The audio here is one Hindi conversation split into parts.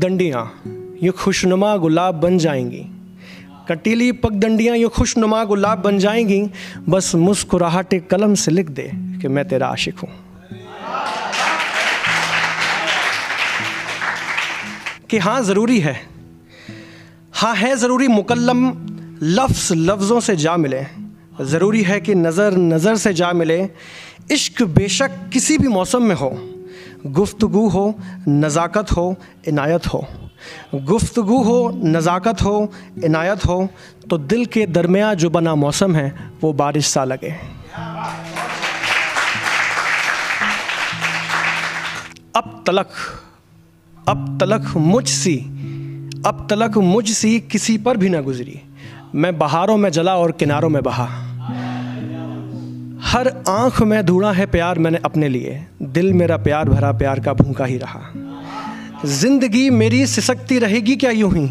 पगडंडियाँ यूँ खुशनुमा गुलाब बन जाएंगी, कटीली पगडंडियाँ यूँ खुशनुमा गुलाब बन जाएंगी, बस मुस्कुराहट कलम से लिख दे कि मैं तेरा आशिक हूँ। कि हाँ ज़रूरी है, हाँ है ज़रूरी मुकल्लम लफ्ज़ लफ्ज़ों से जा मिले, ज़रूरी है कि नज़र नज़र से जा मिले, इश्क बेशक किसी भी मौसम में हो, गुफ्तगू हो नज़ाकत हो इनायत हो, गुफ्तगू हो नज़ाकत हो इनायत हो, तो दिल के दरमियाँ जो बना मौसम है वो बारिश सा लगे। अब तलक मुझसी किसी पर भी ना गुजरी, मैं बहारों में जला और किनारों में बहा, हर आँख में ढूंढा है प्यार मैंने अपने लिए, दिल मेरा प्यार भरा प्यार का भूखा ही रहा। जिंदगी मेरी सिसकती रहेगी क्या यूं ही,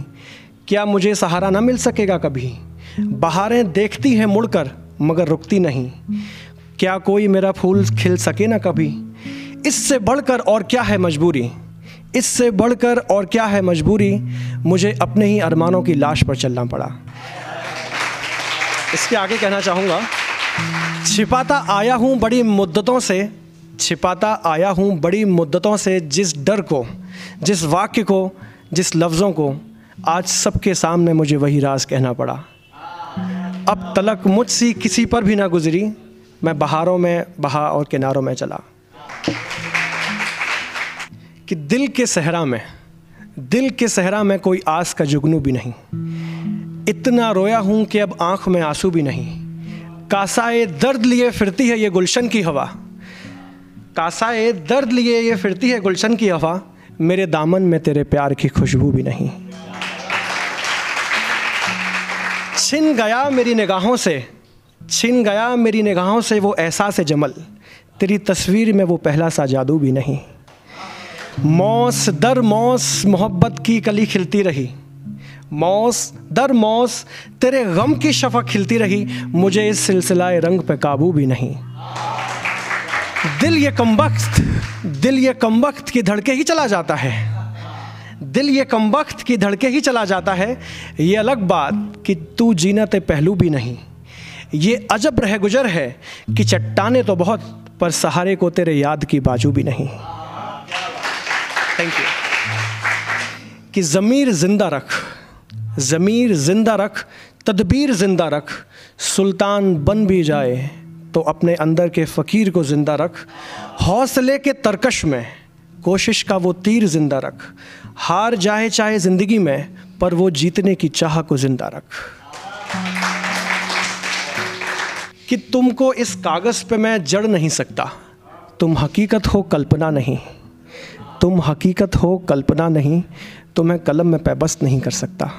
क्या मुझे सहारा ना मिल सकेगा कभी, बहारें देखती हैं मुड़कर मगर रुकती नहीं, क्या कोई मेरा फूल खिल सके ना कभी, इससे बढ़कर और क्या है मजबूरी, इससे बढ़कर और क्या है मजबूरी, मुझे अपने ही अरमानों की लाश पर चलना पड़ा। इसके आगे कहना चाहूँगा, छिपाता आया हूँ बड़ी मुद्दतों से, जिस डर को, जिस वाक्य को, जिस लफ्ज़ों को, आज सबके सामने मुझे वही राज कहना पड़ा। अब तलक मुझसी किसी पर भी ना गुजरी, मैं बहारों में बहा और किनारों में चला। कि दिल के सहरा में, कोई आस का जुगनू भी नहीं, इतना रोया हूँ कि अब आँख में आंसू भी नहीं, कासाए दर्द लिए फिरती है ये गुलशन की हवा, मेरे दामन में तेरे प्यार की खुशबू भी नहीं। छिन गया मेरी निगाहों से, वो एहसास जमल, तेरी तस्वीर में वो पहला सा जादू भी नहीं। मौस दर मौस मोहब्बत की कली खिलती रही, तेरे गम की शफ़ा खिलती रही, मुझे इस सिलसिलाए रंग पे काबू भी नहीं। दिल ये कमबख्त की धड़के ही चला जाता है, ये अलग बात कि तू जीना ते पहलू भी नहीं, ये अजब रह गुजर है कि चट्टाने तो बहुत पर सहारे को तेरे याद की बाजू भी नहीं। Thank you. कि ज़मीर जिंदा रख, तदबीर जिंदा रख, सुल्तान बन भी जाए तो अपने अंदर के फ़कीर को जिंदा रख, हौसले के तरकश में कोशिश का वो तीर जिंदा रख, हार जाए चाहे ज़िंदगी में पर वो जीतने की चाह को जिंदा रख। कि तुमको इस कागज़ पे मैं जड़ नहीं सकता, तुम हकीकत हो कल्पना नहीं, तो मैं कलम में पैबस्त नहीं कर सकता।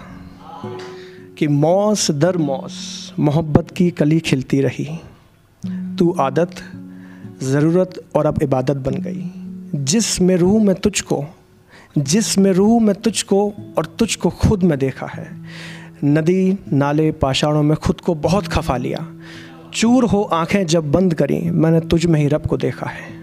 कि मौस दर मौस मोहब्बत की कली खिलती रही, तू आदत ज़रूरत और अब इबादत बन गई, जिसमें रूह में तुझको और तुझको खुद में देखा है, नदी नाले पाषाणों में खुद को बहुत खफा लिया, चूर हो आँखें जब बंद करी मैंने तुझ में ही रब को देखा है।